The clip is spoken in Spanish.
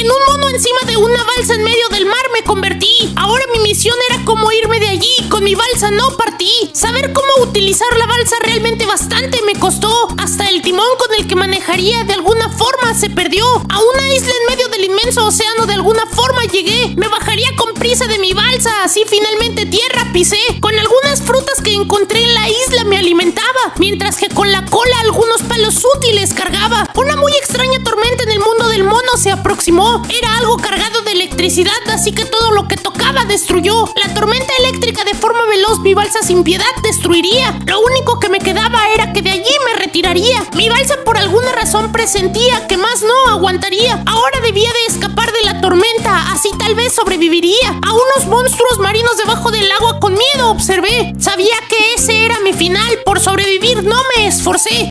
En un mono encima de una balsa en medio del mar me convertí. Ahora mi misión era cómo irme de allí. Con mi balsa no partí. Saber cómo utilizar la balsa realmente bastante me costó. Hasta el timón con el que manejaría de alguna forma se perdió. A una isla en medio del inmenso océano de alguna forma llegué. Me bajaría con prisa de mi balsa. Así finalmente tierra pisé. Con algunas frutas que encontré en la isla me alimentaba, mientras que con la cola algunos palos útiles cargaba. Una muy extraña tormenta en el mundo del mono se aproximó. Era algo cargado de electricidad, así que todo lo que tocaba destruyó. La tormenta eléctrica de forma veloz mi balsa sin piedad destruiría. Lo único que me quedaba era que de allí me retiraría. Mi balsa por alguna razón presentía que más no aguantaría. Ahora debía de escapar de la tormenta, así tal vez sobreviviría. A unos monstruos marinos debajo del agua con miedo observé. Sabía que ese era mi final. Por sobrevivir no me esforcé.